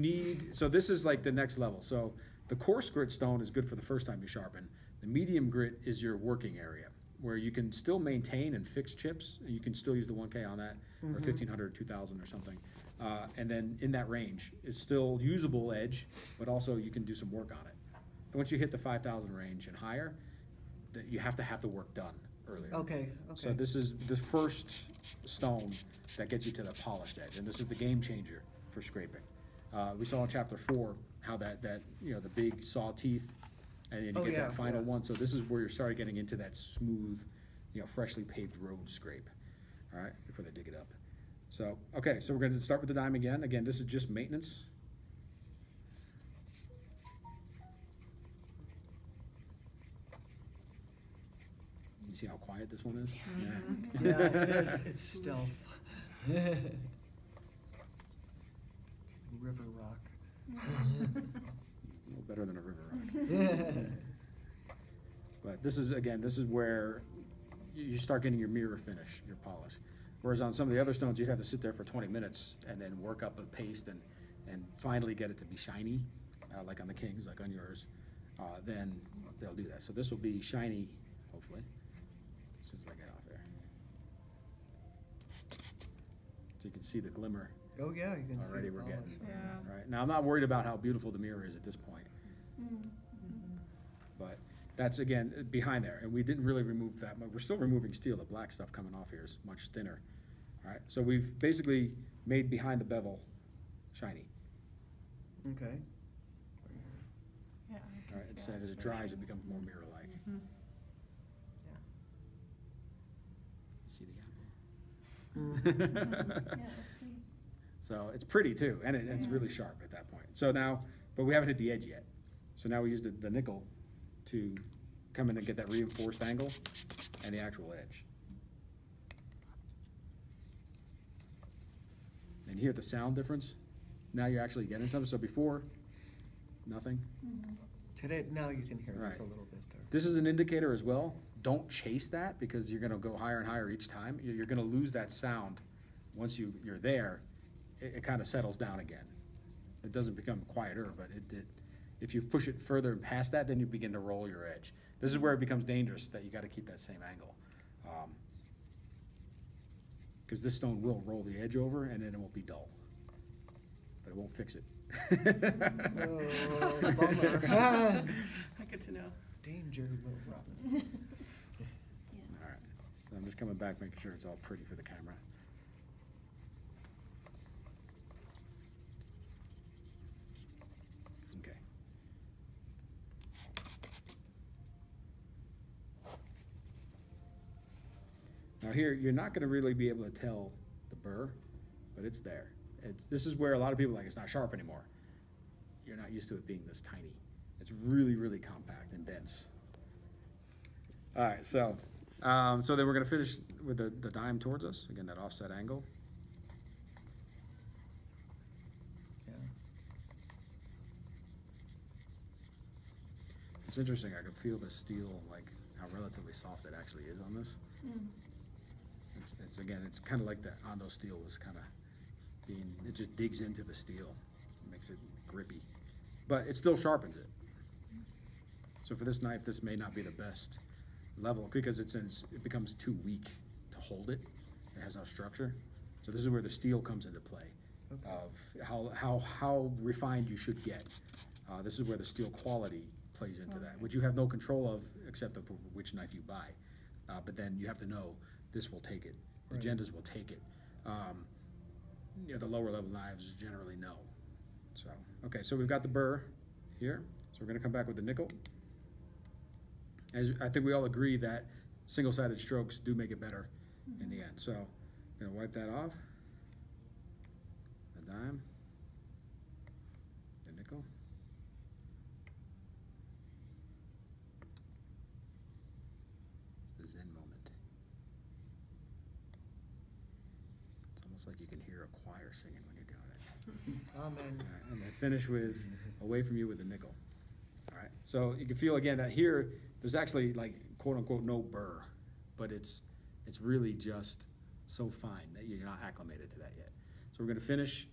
need, so this is like the next level. So the coarse grit stone is good for the first time you sharpen. The medium grit is your working area where you can still maintain and fix chips. You can still use the 1K on that, or 1,500, 2,000 or something. And then in that range is still usable edge, but also you can do some work on it. And once you hit the 5,000 range and higher, that you have to have the work done earlier. Okay. So this is the first stone that gets you to the polished edge, and this is the game changer for scraping. We saw in chapter 4 how that you know, the big saw teeth, and then you get that final one. So this is where you're starting getting into that smooth, you know, freshly paved road scrape. All right, before they dig it up. So okay, so we're going to start with the dime again. Again, this is just maintenance. You see how quiet this one is? Yeah, yeah, it is. It's stealth. River rock. A little better than a river rock. Yeah. But this is, again, this is where you start getting your mirror finish, your polish. Whereas on some of the other stones, you'd have to sit there for 20 minutes and then work up a paste and finally get it to be shiny, like on the Kings, like on yours. Then they'll do that. So this will be shiny, hopefully, as soon as I get off there. So you can see the glimmer. Oh yeah, you can already see we're getting right now. I'm not worried about how beautiful the mirror is at this point, but that's again behind there, and we didn't really remove that much. We're still removing steel. The black stuff coming off here is much thinner. All right, so we've basically made behind the bevel shiny. Okay. Yeah. All right. So as it dries, it becomes more mirror-like. Yeah. See the apple. Yeah. So it's pretty too, and it's really sharp at that point. So now, but we haven't hit the edge yet. So now we use the nickel to come in and get that reinforced angle and the actual edge. And hear the sound difference? Now you're actually getting something. So before, nothing. Today, now you can hear this a little bit there. This is an indicator as well. Don't chase that because you're gonna go higher and higher each time. You're gonna lose that sound once you're there. It kind of settles down again. It doesn't become quieter, but if you push it further and past that, then you begin to roll your edge. This is where it becomes dangerous, that you got to keep that same angle. Because this stone will roll the edge over, and then it won't be dull. But it won't fix it. Oh, bummer. Good to know. Danger, little Robin. All right, so I'm just coming back, making sure it's all pretty for the camera. Now here, you're not going to really be able to tell the burr, but it's there. This is where a lot of people are like, it's not sharp anymore. You're not used to it being this tiny. It's really, really compact and dense. All right, so then we're going to finish with the dime towards us. Again, that offset angle. Yeah. It's interesting. I can feel the steel, like how relatively soft it actually is on this. It's kind of like the Ondo steel is kind of being, it just digs into the steel, it makes it grippy, but it still sharpens it. So for this knife, this may not be the best level because it becomes too weak to hold it. It has no structure. So this is where the steel comes into play of how refined you should get. This is where the steel quality plays into that, which you have no control of except for which knife you buy. But then you have to know this will take it. Agendas will take it. You know, the lower level knives generally know. So okay, so we've got the burr here. So we're going to come back with the nickel. As I think we all agree that single-sided strokes do make it better in the end. So I'm going to wipe that off. The dime. The nickel. It's like you can hear a choir singing when you're doing it. Amen. Right, and then finish with away from you with a nickel. All right. So you can feel again that here there's actually like quote unquote no burr, but it's really just so fine that you're not acclimated to that yet. So we're going to finish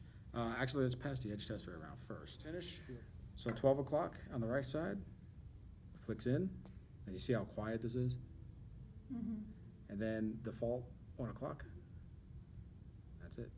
Actually, let's pass the edge test for a round first. Finish. So 12 o'clock on the right side, flicks in, and you see how quiet this is? Mm-hmm. And then default 1 o'clock, that's it.